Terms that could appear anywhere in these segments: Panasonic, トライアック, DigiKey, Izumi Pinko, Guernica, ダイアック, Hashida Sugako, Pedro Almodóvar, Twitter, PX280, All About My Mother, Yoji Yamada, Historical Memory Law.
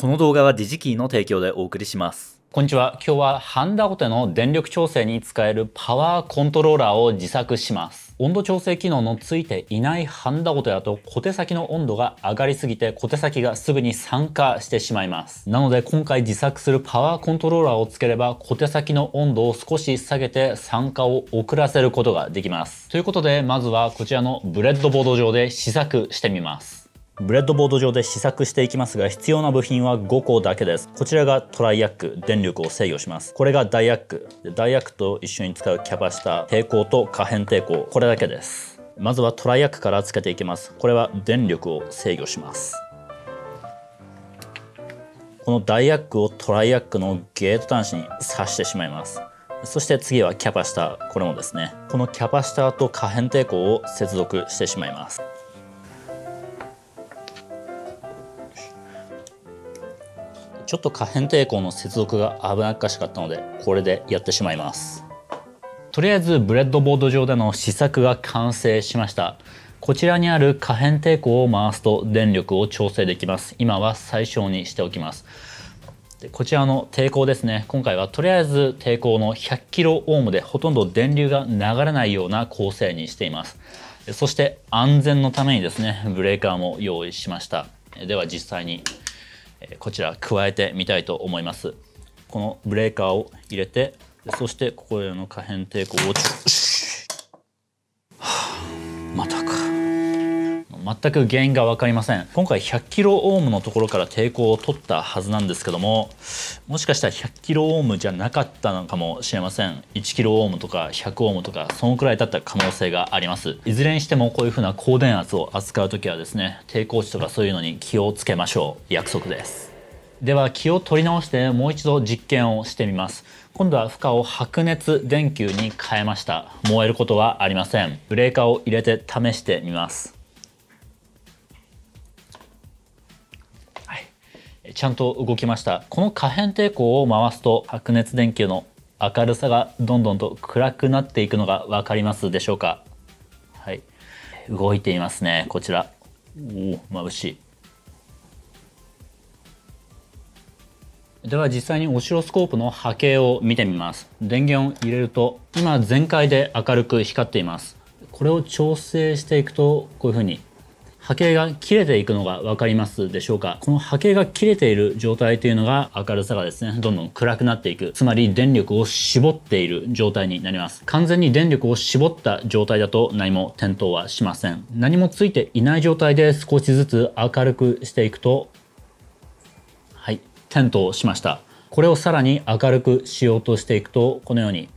この動画はDigiKeyの提供でお送りします。こんにちは。今日はハンダごての電力調整に使えるパワーコントローラーを自作します。温度調整機能のついていないハンダごてだと小手先の温度が上がりすぎて小手先がすぐに酸化してしまいます。なので今回自作するパワーコントローラーをつければ小手先の温度を少し下げて酸化を遅らせることができます。ということでまずはこちらのブレッドボード上で試作してみます。ブレッドボード上で試作していきますが、必要な部品は5個だけです。こちらがトライアック、電力を制御します。これがダイアック。ダイアックと一緒に使うキャパシタ、抵抗と可変抵抗、これだけです。まずはトライアックからつけていきます。これは電力を制御します。このダイアックをトライアックのゲート端子に挿してしまいます。そして次はキャパシタ、これもですね。このキャパシタと可変抵抗を接続してしまいます。ちょっと可変抵抗の接続が危なっかしかったので、これでやってしまいます。とりあえずブレッドボード上での試作が完成しました。こちらにある可変抵抗を回すと電力を調整できます。今は最小にしておきます。でこちらの抵抗ですね。今回はとりあえず抵抗の 100kΩ でほとんど電流が流れないような構成にしています。そして安全のためにですね、ブレーカーも用意しました。では実際にこちら加えてみたいと思います。このブレーカーを入れて、そしてここへの可変抵抗をまたか、全く原因が分かりません。今回 100kΩ のところから抵抗を取ったはずなんですけども、もしかしたら 100kΩ じゃなかったのかもしれません。 1kΩ とか 100Ω とかそのくらいだった可能性があります。いずれにしてもこういう風な高電圧を扱う時はですね、抵抗値とかそういうのに気をつけましょう。約束です。では気を取り直してもう一度実験をしてみます。今度は負荷を白熱電球に変えました。燃えることはありません。ブレーカーを入れて試してみます。ちゃんと動きました。この可変抵抗を回すと白熱電球の明るさがどんどんと暗くなっていくのが分かりますでしょうか。はい、動いていますね。こちら、おお、眩しい。では実際にオシロスコープの波形を見てみます。電源を入れると今全開で明るく光っています。これを調整していくとこういうふうに波形が切れていくのが分かりますでしょうか。この波形が切れている状態というのが明るさがですね、どんどん暗くなっていく。つまり電力を絞っている状態になります。完全に電力を絞った状態だと何も点灯はしません。何もついていない状態で少しずつ明るくしていくと、はい、点灯しました。これをさらに明るくしようとしていくと、このように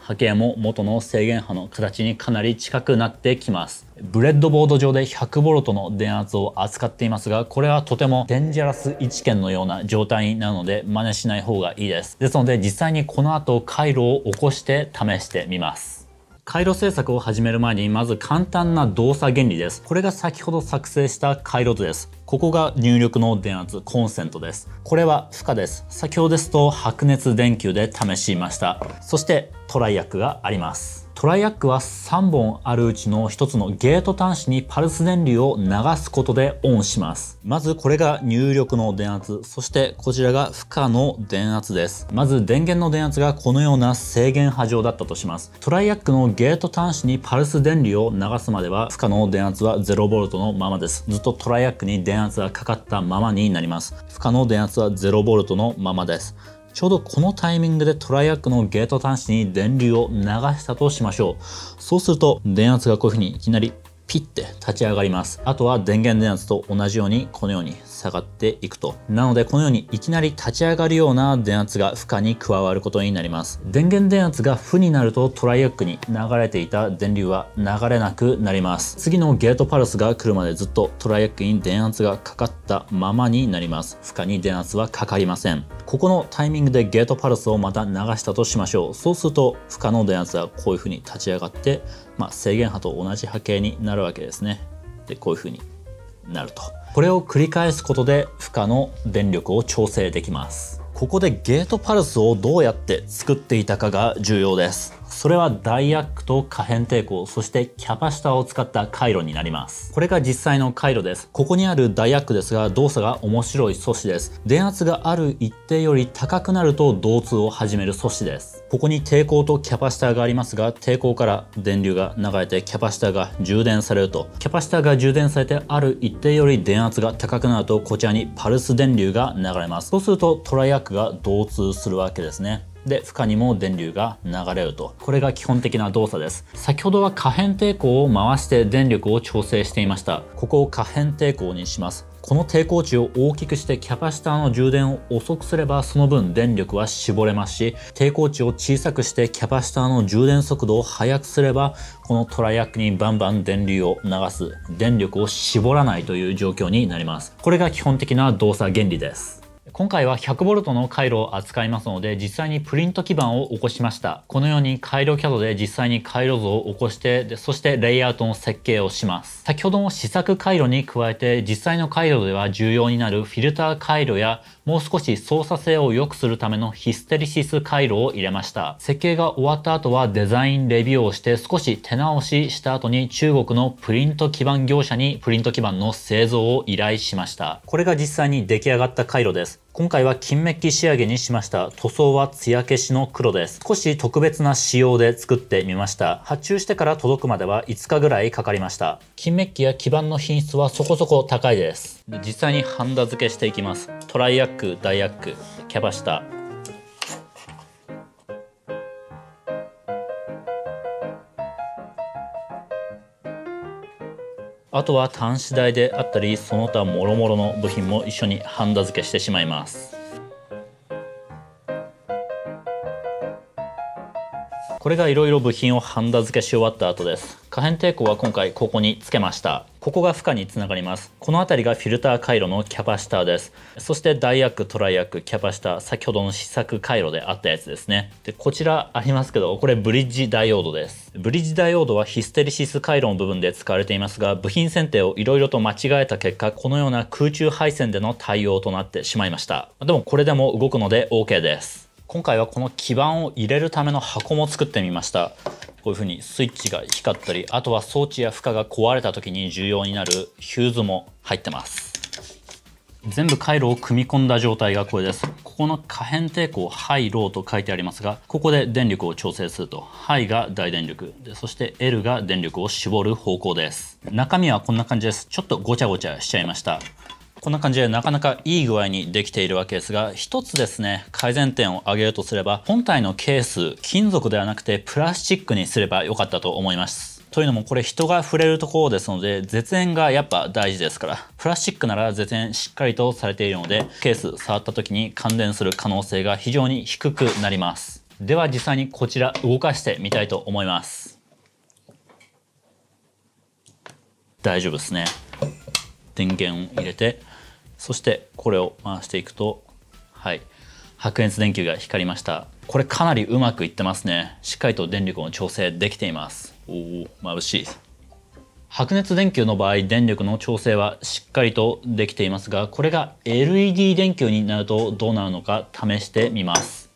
波形も元の制限波の形にかなり近くなってきます。ブレッドボード上で 100V の電圧を扱っていますが、これはとてもデンジャラス1圏のような状態なので真似しない方がいいです。ですので実際にこの後回路を起こして試してみます。回路制作を始める前にまず簡単な動作原理です。これが先ほど作成した回路図です。ここが入力の電圧、コンセントです。これは負荷です。先ほどですと白熱電球で試しました。そしてトライアックがあります。トライアックは3本あるうちの1つのゲート端子にパルス電流を流すことでオンします。まずこれが入力の電圧、そしてこちらが負荷の電圧です。まず電源の電圧がこのような制限波状だったとします。トライアックのゲート端子にパルス電流を流すまでは負荷の電圧は 0V のままです。ずっとトライアックに電圧がかかったままになります。負荷の電圧は 0V のままです。ちょうどこのタイミングでトライアックのゲート端子に電流を流したとしましょう。そうすると電圧がこういうふうにいきなりピッて立ち上がります。あとは電源電圧と同じようにこのように下がっていくと。なのでこのようにいきなり立ち上がるような電圧が負荷に加わることになります。電源電圧が負になるとトライアックに流れていた電流は流れなくなります。次のゲートパルスが来るまでずっとトライアックに電圧がかかったままになります。負荷に電圧はかかりません。ここのタイミングでゲートパルスをまた流したとしましょう。そうすると負荷の電圧はこういうふうに立ち上がって、制限波と同じ波形になるわけですね。で、こういうふうになると。これを繰り返すことで負荷の電力を調整できます。ここでゲートパルスをどうやって作っていたかが重要です。それはダイヤックと可変抵抗、そしてキャパシタを使った回路になります。これが実際の回路です。ここにあるダイヤックですが、動作が面白い素子です。電圧がある一定より高くなると導通を始める素子です。ここに抵抗とキャパシタがありますが、抵抗から電流が流れてキャパシタが充電されると、キャパシタが充電されてある一定より電圧が高くなると、こちらにパルス電流が流れます。そうするとトライアックが導通するわけですね。で、負荷にも電流が流れると。これが基本的な動作です。先ほどは可変抵抗を回して電力を調整していました。ここを可変抵抗にします。この抵抗値を大きくしてキャパシタの充電を遅くすれば、その分電力は絞れますし、抵抗値を小さくしてキャパシタの充電速度を速くすれば、このトライアックにバンバン電流を流す、電力を絞らないという状況になります。これが基本的な動作原理です。今回は 100V の回路を扱いますので、実際にプリント基板を起こしました。このように回路CADで実際に回路像を起こして、そしてレイアウトの設計をします。先ほどの試作回路に加えて、実際の回路では重要になるフィルター回路や、もう少し操作性を良くするためのヒステリシス回路を入れました。設計が終わった後はデザインレビューをして、少し手直しした後に中国のプリント基板業者にプリント基板の製造を依頼しました。これが実際に出来上がった回路です。今回は金メッキ仕上げにしました。塗装は艶消しの黒です。少し特別な仕様で作ってみました。発注してから届くまでは5日ぐらいかかりました。金メッキや基板の品質はそこそこ高いです。で、実際にハンダ付けしていきます。トライアック、ダイヤック、キャパシタ、あとは端子台であったり、その他もろもろの部品も一緒にハンダ付けしてしまいます。これがいろいろ部品をハンダ付けし終わった後です。可変抵抗は今回ここにつけました。ここが負荷につながります。この辺りがフィルター回路のキャパシタです。そしてダイヤック、トライアック、キャパシタ、先ほどの試作回路であったやつですね。で、こちらありますけど、これブリッジダイオードです。ブリッジダイオードはヒステリシス回路の部分で使われていますが、部品選定をいろいろと間違えた結果、このような空中配線での対応となってしまいました。でもこれでも動くので OK です。今回はこの基板を入れるための箱も作ってみました。こういう風にスイッチが光ったり、あとは装置や負荷が壊れた時に重要になるヒューズも入ってます。全部回路を組み込んだ状態がこれです。ここの可変抵抗、ハイ、ローと書いてありますが、ここで電力を調整すると、ハイが大電力で、そして L が電力を絞る方向です。中身はこんな感じです。ちょっとごちゃごちゃしちゃいました。こんな感じでなかなかいい具合にできているわけですが、一つですね、改善点を挙げるとすれば、本体のケース、金属ではなくてプラスチックにすればよかったと思います。というのも、これ人が触れるところですので、絶縁がやっぱ大事ですから、プラスチックなら絶縁しっかりとされているので、ケース触った時に感電する可能性が非常に低くなります。では実際にこちら動かしてみたいと思います。大丈夫ですね。電源を入れて、そしてこれを回していくと、はい、白熱電球が光りました。これかなりうまくいってますね。しっかりと電力の調整できています。おお、眩しい。白熱電球の場合、電力の調整はしっかりとできていますが、これが LED 電球になるとどうなるのか試してみます。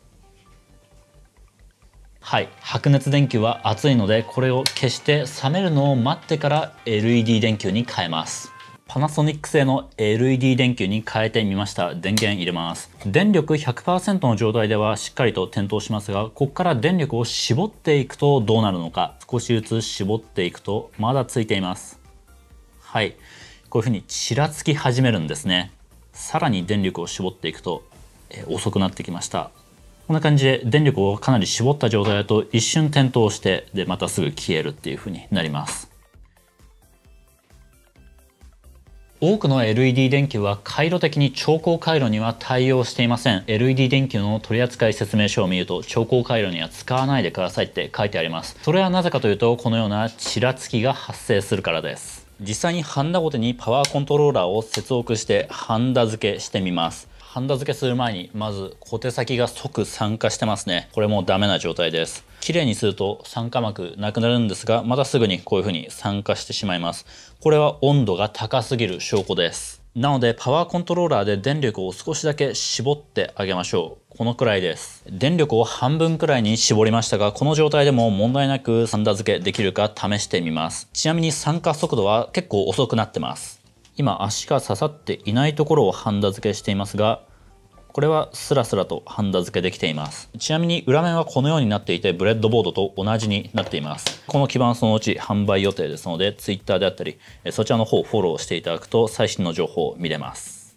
はい、白熱電球は熱いので、これを消して冷めるのを待ってから LED 電球に変えます。パナソニック製の LED 電球に変えてみました。電源入れます。電力 100% の状態ではしっかりと点灯しますが、ここから電力を絞っていくとどうなるのか。少しずつ絞っていくと、まだついています。はい。こういう風にちらつき始めるんですね。さらに電力を絞っていくと、遅くなってきました。こんな感じで電力をかなり絞った状態だと一瞬点灯して、で、またすぐ消えるっていう風になります。多くの LED 電球は回路的に調光回路には対応していません。 LED 電球の取扱説明書を見ると、調光回路には使わないでくださいって書いてあります。それはなぜかというと、このようなちらつきが発生するからです。実際にハンダごとにパワーコントローラーを接続してハンダ付けしてみます。ハンダ付けする前に、まず小手先が即酸化してますね。これもダメな状態です。綺麗にすると酸化膜なくなるんですが、またすぐにこういう風に酸化してしまいます。これは温度が高すぎる証拠です。なのでパワーコントローラーで電力を少しだけ絞ってあげましょう。このくらいです。電力を半分くらいに絞りましたが、この状態でも問題なく3段付けできるか試してみます。ちなみに酸化速度は結構遅くなってます。今足が刺さっていないところを半段付けしていますが、これはスラスラと半段付けできています。ちなみに裏面はこのようになっていて、ブレッドボードと同じになっています。この基板そのうち販売予定ですので、 Twitter であったりそちらの方をフォローしていただくと最新の情報を見れます。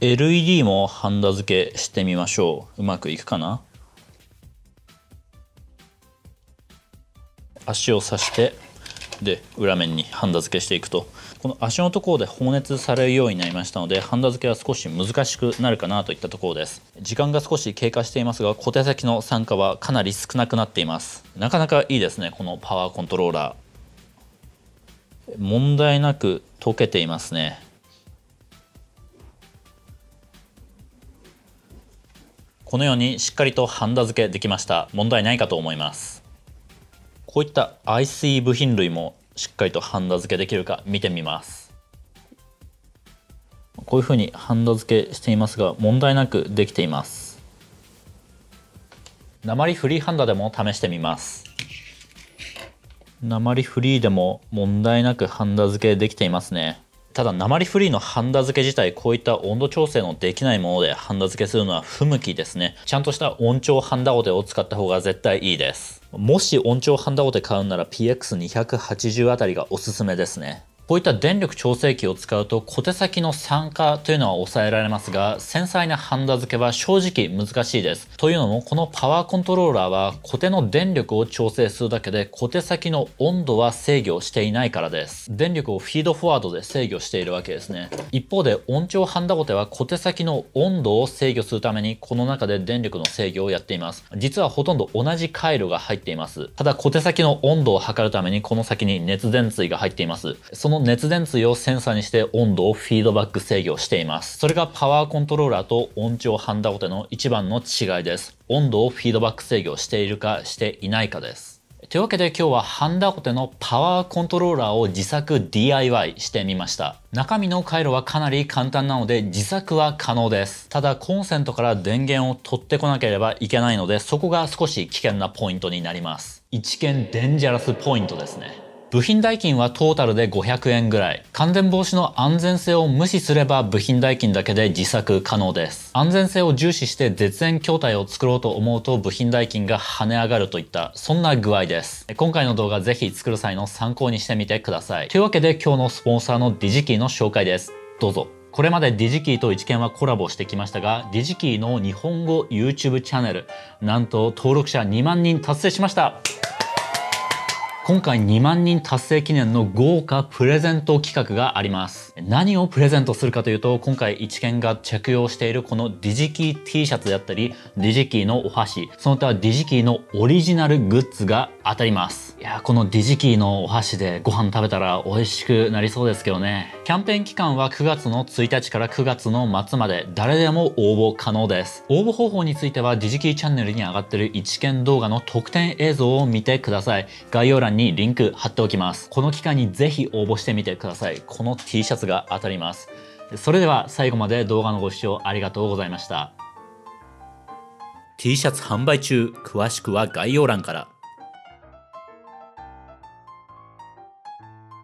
LED も半段付けしてみましょう。うまくいくかな。足を刺してで裏面にハンダ付けしていくと、この足のところで放熱されるようになりましたので、ハンダ付けは少し難しくなるかなといったところです。時間が少し経過していますが、小手先の酸化はかなり少なくなっています。なかなかいいですね。このパワーコントローラー問題なく溶けていますね。このようにしっかりとハンダ付けできました。問題ないかと思います。こういったIC部品類もしっかりとハンダ付けできるか見てみます。こういうふうにハンダ付けしていますが、問題なくできています。鉛フリーハンダでも試してみます。鉛フリーでも問題なくハンダ付けできていますね。ただ鉛フリーのハンダ付け自体、こういった温度調整のできないものでハンダ付けするのは不向きですね。ちゃんとした温調ハンダゴテを使った方が絶対いいです。もし温調ハンダゴテ買うなら PX280 あたりがおすすめですね。こういった電力調整器を使うと小手先の酸化というのは抑えられますが、繊細なハンダ付けは正直難しいです。というのも、このパワーコントローラーは小手の電力を調整するだけで小手先の温度は制御していないからです。電力をフィードフォワードで制御しているわけですね。一方で温調ハンダゴテは小手先の温度を制御するためにこの中で電力の制御をやっています。実はほとんど同じ回路が入っています。ただ小手先の温度を測るためにこの先に熱電椎が入っています。その熱電椎をセンサーにして温度をフィードバック制御しています。それがパワーコントローラーと温調ハンダゴテの一番の違いです。温度をフィードバック制御しているかしていないかです。というわけで今日はハンダゴテのパワーコントローラーを自作 DIY してみました。中身の回路はかなり簡単なので自作は可能です。ただコンセントから電源を取ってこなければいけないので、そこが少し危険なポイントになります。一見デンジャラスポイントですね。部品代金はトータルで500円ぐらい。感電防止の安全性を無視すれば部品代金だけで自作可能です。安全性を重視して絶縁筐体を作ろうと思うと部品代金が跳ね上がるといった、そんな具合です。今回の動画ぜひ作る際の参考にしてみてください。というわけで今日のスポンサーのディジキーの紹介です。どうぞ。これまでディジキーと一見はコラボしてきましたが、ディジキーの日本語 YouTube チャンネル、なんと登録者2万人達成しました。今回2万人達成記念の豪華プレゼント企画があります。何をプレゼントするかというと、今回一見が着用しているこのディジキー T シャツであったり、ディジキーのお箸、その他ディジキーのオリジナルグッズが当たります。いや、このディジキーのお箸でご飯食べたら美味しくなりそうですけどね。キャンペーン期間は9月の1日から9月の末まで誰でも応募可能です。応募方法についてはディジキーチャンネルに上がっている一見動画の特典映像を見てください。概要欄にリンク貼っておきます。この期間にぜひ応募してみてください。この T シャツが当たります。それでは最後まで動画のご視聴ありがとうございました。T シャツ販売中、詳しくは概要欄から。